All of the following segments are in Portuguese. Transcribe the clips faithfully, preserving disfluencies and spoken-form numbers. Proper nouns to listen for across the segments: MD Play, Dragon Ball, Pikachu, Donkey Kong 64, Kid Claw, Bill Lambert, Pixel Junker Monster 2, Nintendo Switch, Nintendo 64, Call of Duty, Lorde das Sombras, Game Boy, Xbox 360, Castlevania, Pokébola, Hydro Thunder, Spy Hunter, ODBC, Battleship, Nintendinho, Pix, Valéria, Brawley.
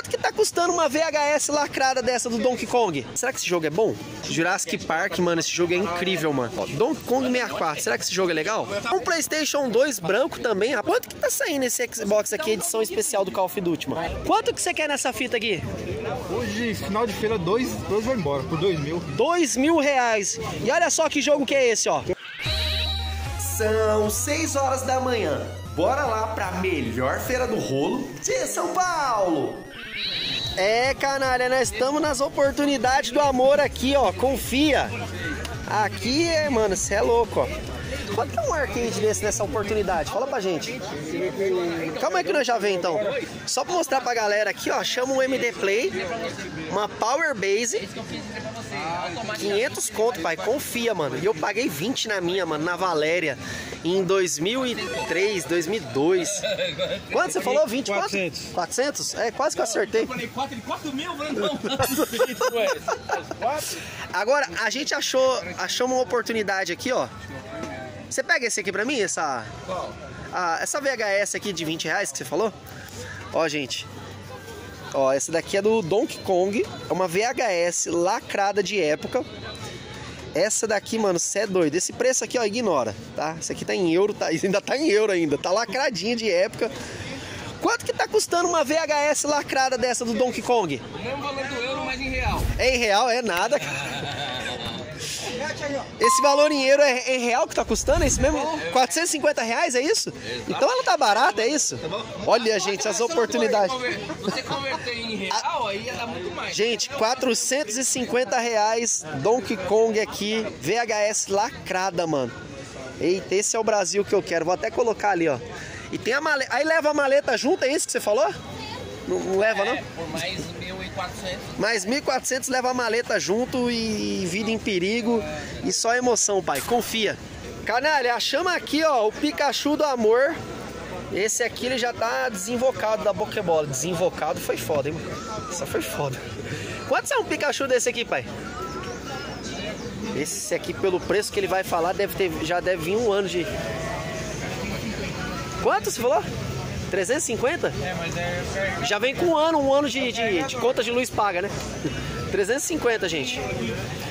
quanto que tá custando uma V H S lacrada dessa do Donkey Kong? Será que esse jogo é bom? Jurassic Park, mano, esse jogo é incrível, mano. Ó, Donkey Kong sessenta e quatro, será que esse jogo é legal? Um Playstation dois branco também, rapaz. Quanto que tá saindo esse Xbox aqui, edição especial do Call of Duty, mano? Quanto que você quer nessa fita aqui? Hoje, final de feira, dois, dois vai embora, por dois mil. Dois mil reais. E olha só que jogo que é esse, ó. São seis horas da manhã. Bora lá pra melhor feira do rolo de São Paulo. É, canalha, nós estamos nas oportunidades do amor aqui, ó. Confia. Aqui é, mano, você é louco, ó. Quanto é um arcade desse nessa oportunidade? Fala pra gente. Calma aí que nós já vem, então. Só pra mostrar pra galera aqui, ó. Chama um M D Play, uma Power Base. quinhentos conto, pai. Confia, mano. E eu paguei vinte na minha, mano, na Valéria. Em dois mil e três, dois mil e dois. Quanto você falou? vinte? quatrocentos. quatrocentos? É, quase que eu acertei. Eu falei quatro mil, Brandão. Agora, a gente achou, achou uma oportunidade aqui, ó. Você pega esse aqui pra mim? Essa, a, essa V H S aqui de vinte reais que você falou? Ó, gente. Ó, essa daqui é do Donkey Kong. É uma V H S lacrada de época. Essa daqui, mano, você é doido. Esse preço aqui, ó, ignora, tá? Isso aqui tá em euro, tá? Ainda tá em euro ainda. Tá lacradinha de época. Quanto que tá custando uma V H S lacrada dessa do Donkey Kong? O mesmo valor do euro, mas em real. É em real, é nada, cara. Esse valor em euro é, é real que tá custando? É isso mesmo? quatrocentos e cinquenta reais, é isso? Exato. Então ela tá barata, é isso? Olha, gente, as oportunidades. Você converter em real, aí ia dar muito mais. Gente, quatrocentos e cinquenta reais, Donkey Kong aqui, V H S lacrada, mano. Eita, esse é o Brasil que eu quero. Vou até colocar ali, ó. E tem a maleta. Aí leva a maleta junto, é isso que você falou? Não, não leva, não? É, por mais mil e quatrocentos. Mais mil e quatrocentos, leva a maleta junto e, e vida em perigo. E só emoção, pai. Confia. Canalha, chama aqui, ó, o Pikachu do amor. Esse aqui, ele já tá desinvocado da Pokébola. Desinvocado foi foda, hein? Isso foi foda. Quanto é um Pikachu desse aqui, pai? Esse aqui, pelo preço que ele vai falar, deve ter, já deve vir um ano de... Quanto você falou? trezentos e cinquenta? É, mas é... Já vem com um ano, um ano de, de, de conta de luz paga, né? trezentos e cinquenta, gente.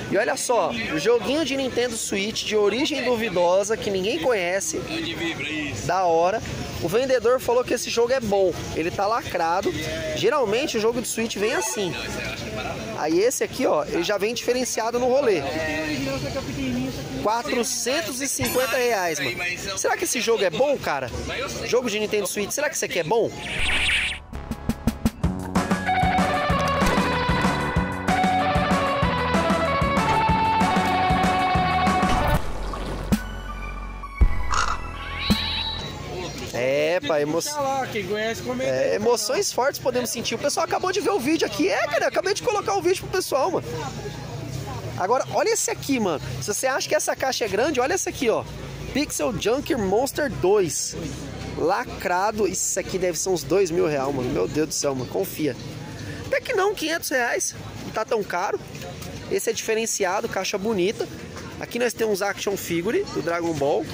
E olha só, joguinho de Nintendo Switch de origem duvidosa, que ninguém conhece. Da hora. O vendedor falou que esse jogo é bom. Ele tá lacrado. Geralmente o jogo de Switch vem assim. Aí esse aqui, ó, ele já vem diferenciado no rolê. quatrocentos e cinquenta reais, mano. Será que esse jogo é bom, cara? Jogo de Nintendo Switch, será que isso aqui é bom? É, pai, emo... é, emoções fortes podemos sentir. O pessoal acabou de ver o vídeo aqui. É, cara, eu acabei de colocar o vídeo pro pessoal, mano. Agora, olha esse aqui, mano. Se você acha que essa caixa é grande, olha esse aqui, ó. Pixel Junker Monster dois. Lacrado. Isso aqui deve ser uns dois mil reais, mano. Meu Deus do céu, mano. Confia. Até que não, quinhentos reais. Não tá tão caro. Esse é diferenciado, caixa bonita. Aqui nós temos action figure do Dragon Ball.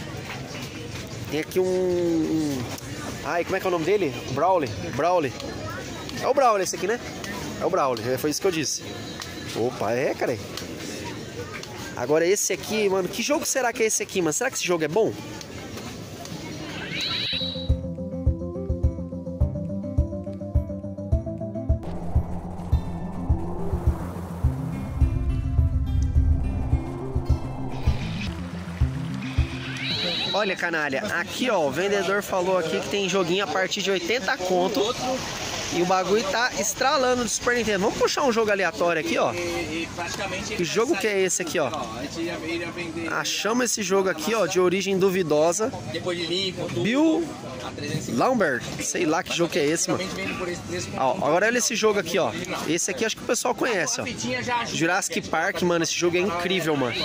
Tem aqui um... um... Ai, como é que é o nome dele? Brawley. Brawley. É o Brawley esse aqui, né? É o Brawley. Foi isso que eu disse. Opa, é, cara. Agora esse aqui, mano, que jogo será que é esse aqui, mano? Será que esse jogo é bom? Olha, canalha, aqui, ó, o vendedor falou aqui que tem joguinho a partir de oitenta conto. E o bagulho tá estralando de Super Nintendo. Vamos puxar um jogo aleatório aqui, ó. Que jogo que é esse aqui, ó? Achamos esse jogo aqui, ó, de origem duvidosa. Bill Lambert. Sei lá que jogo que é esse, mano. Ó, agora olha esse jogo aqui, ó. Esse aqui acho que o pessoal conhece, ó. Jurassic Park, mano, esse jogo é incrível, mano.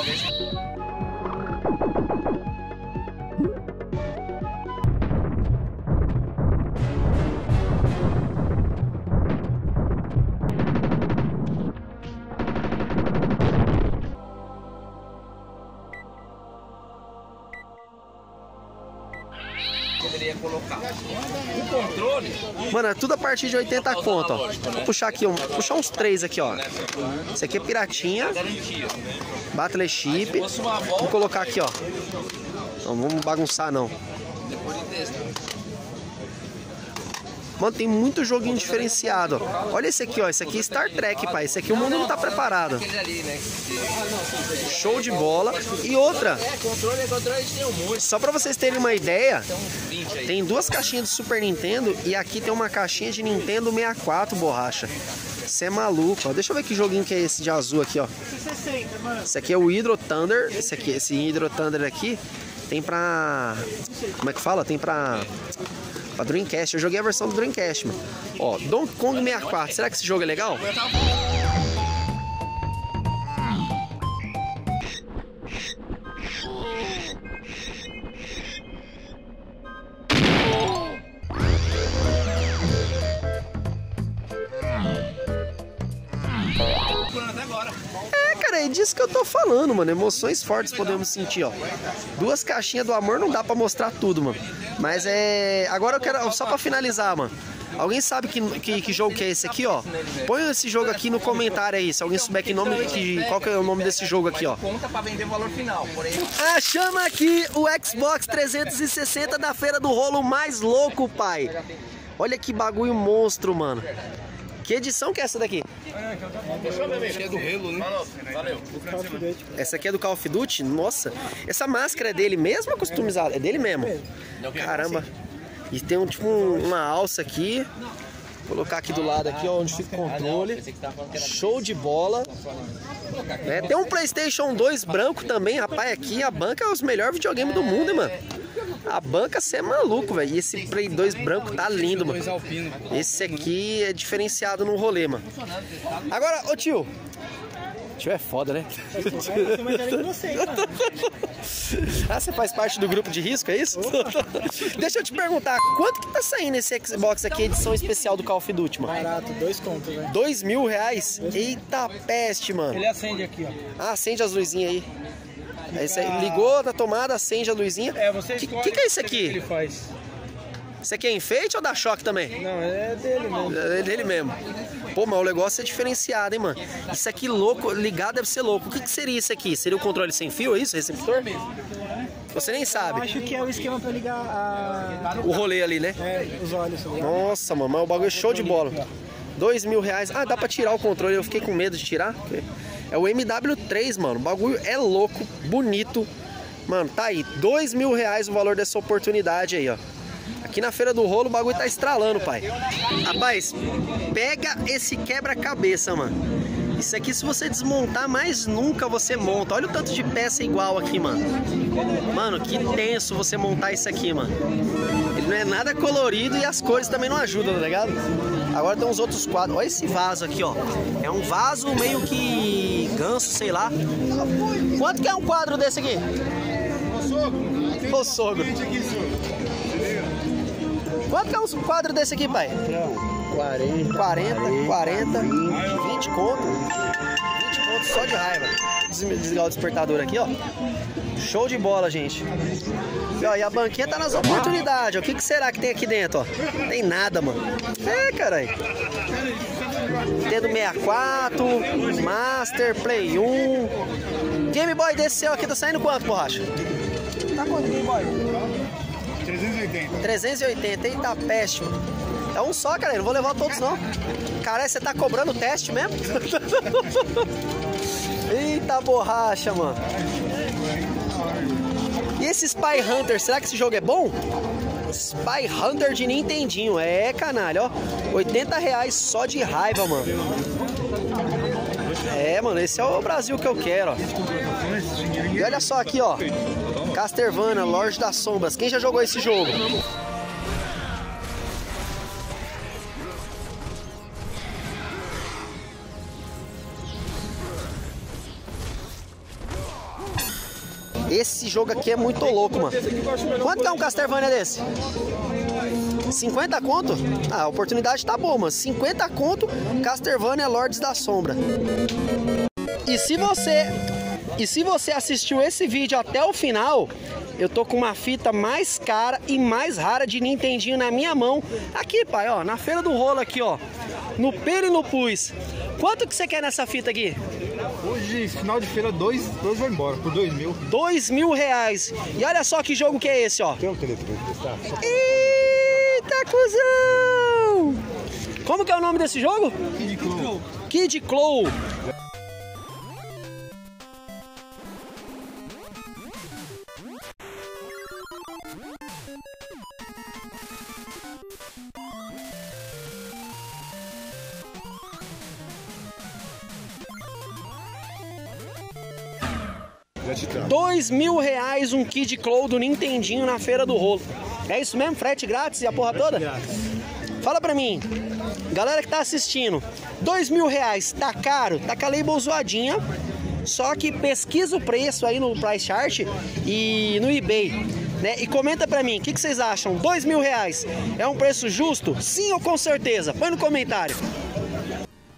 Mano, é tudo a partir de oitenta conto, ó. Vou puxar aqui, ó. Vou puxar uns três aqui, ó. Esse aqui é piratinha. Battleship. Vou colocar aqui, ó. Não vamos bagunçar, não. Mano, tem muito joguinho diferenciado. Olha esse aqui, ó. Esse aqui é Star Trek, pai. Esse aqui o mundo não tá preparado. Show de bola. E outra. Só pra vocês terem uma ideia, tem duas caixinhas de Super Nintendo e aqui tem uma caixinha de Nintendo sessenta e quatro, borracha. Você é maluco, ó. Deixa eu ver que joguinho que é esse de azul aqui, ó. Esse aqui é o Hydro Thunder. Esse aqui, esse Hydro Thunder aqui tem pra... Como é que fala? Tem pra... A Dreamcast, eu joguei a versão do Dreamcast, mano. Ó, Donkey Kong sessenta e quatro, será que esse jogo é legal? É, cara, é disso que eu tô falando, mano. Emoções fortes podemos sentir, ó. Duas caixinhas do amor não dá pra mostrar tudo, mano. Mas é... Agora eu quero... Só pra finalizar, mano. Alguém sabe que, que, que jogo que é esse aqui, ó? Põe esse jogo aqui no comentário aí. Se alguém souber que nome... Que, qual que é o nome desse jogo aqui, ó. Ah, chama aqui o Xbox trezentos e sessenta da Feira do Rolo mais louco, pai. Olha que bagulho monstro, mano. Que edição que é essa daqui? Essa é do Halo, né? Valeu. Essa aqui é do Call of Duty? Nossa. Essa máscara é dele mesmo ou customizada? É dele mesmo? Caramba. E tem um, tipo um, uma alça aqui. Vou colocar aqui do lado, aqui, ó, onde fica o controle. Show de bola. É, tem um Playstation dois branco também, rapaz. Aqui a banca é os melhores videogames do mundo, hein, mano. A banca, você é maluco, velho. E esse Play dois branco tá lindo, mano. Esse aqui é diferenciado no rolê, mano. Agora, ô tio. Tio é foda, né? Ah, você faz parte do grupo de risco, é isso? Deixa eu te perguntar, quanto que tá saindo esse Xbox aqui, edição especial do Call of Duty, mano? Barato, dois contos, né? Dois mil reais? Eita peste, mano. Ele acende aqui, ó. Ah, acende as luzinhas aí. Aí você ligou na tomada, acende a luzinha. É, você escolhe. O que, que é isso aqui? Que ele faz. Isso aqui é enfeite ou dá choque também? Não, é dele mesmo. É dele mesmo. Pô, mas o negócio é diferenciado, hein, mano? Isso aqui louco, ligado deve ser louco. O que, que seria isso aqui? Seria o controle sem fio, é isso? Receptor? Você nem sabe. Eu acho que é o esquema pra ligar a... o rolê ali, né? É, os olhos. Nossa, mano, mas o bagulho é show de bola. Dois mil reais. Ah, dá pra tirar o controle. Eu fiquei com medo de tirar. É o M W três, mano. O bagulho é louco, bonito. Mano, tá aí. Dois mil reais o valor dessa oportunidade aí, ó. Aqui na Feira do Rolo o bagulho tá estralando, pai. Rapaz, pega esse quebra-cabeça, mano. Isso aqui, se você desmontar, mais nunca você monta. Olha o tanto de peça igual aqui, mano. Mano, que tenso você montar isso aqui, mano. Ele não é nada colorido e as cores também não ajudam, tá ligado? Agora tem uns outros quadros. Olha esse vaso aqui, ó. É um vaso meio que ganso, sei lá. Quanto que é um quadro desse aqui? Ô, sogro. Quanto que é um quadro desse aqui, pai? quarenta, quarenta, quarenta, vinte conto. vinte conto só de raiva. Desligar o despertador aqui, ó. Show de bola, gente. E, ó, e a banquinha tá nas oportunidades, ó. O que, que será que tem aqui dentro, ó? Não tem nada, mano. É, caralho. Nintendo sessenta e quatro, Master, Play um. Game Boy desse seu aqui tá saindo quanto, borracha? Tá quanto, Game Boy? trezentos e oitenta. trezentos e oitenta, eita peste, mano. É um só, cara. Não vou levar todos, não. Caralho, você tá cobrando o teste mesmo? Eita borracha, mano. E esse Spy Hunter, será que esse jogo é bom? Spy Hunter de Nintendinho. É, canalha, ó. oitenta reais só de raiva, mano. É, mano, esse é o Brasil que eu quero, ó. E olha só aqui, ó. Castlevania, Lorde das Sombras. Quem já jogou esse jogo? Esse jogo aqui é muito louco, mano. Quanto que é um Castlevania desse? cinquenta conto? Ah, a oportunidade tá boa, mano. cinquenta conto, Castlevania Lordes da Sombra. E se você... E se você assistiu esse vídeo até o final, eu tô com uma fita mais cara e mais rara de Nintendinho na minha mão. Aqui, pai, ó, na Feira do Rolo aqui, ó. No pelo e no pus. Quanto que você quer nessa fita aqui? Hoje, final de feira, dois, dois vai embora, por dois mil. Dois mil reais. E olha só que jogo que é esse, ó. Tem um telefone que está. Eita, cuzão! Como que é o nome desse jogo? Kid Claw. Kid Claw. Dois mil reais um Kid Claw do Nintendinho na Feira do Rolo. É isso mesmo? Frete grátis e a porra toda? Fala pra mim, galera que tá assistindo, dois mil reais, tá caro? Tá com a label zoadinha, só que pesquisa o preço aí no Price Chart e no Ebay, né? E comenta pra mim, o que, que vocês acham? Dois mil reais é um preço justo? Sim ou com certeza? Põe no comentário.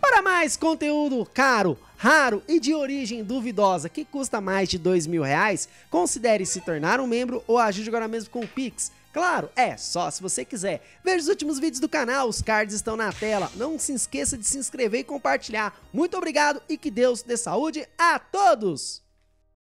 Para mais conteúdo caro, raro e de origem duvidosa que custa mais de dois mil reais, considere se tornar um membro ou ajude agora mesmo com o Pix. Claro, é só se você quiser. Veja os últimos vídeos do canal, os cards estão na tela. Não se esqueça de se inscrever e compartilhar. Muito obrigado e que Deus dê saúde a todos!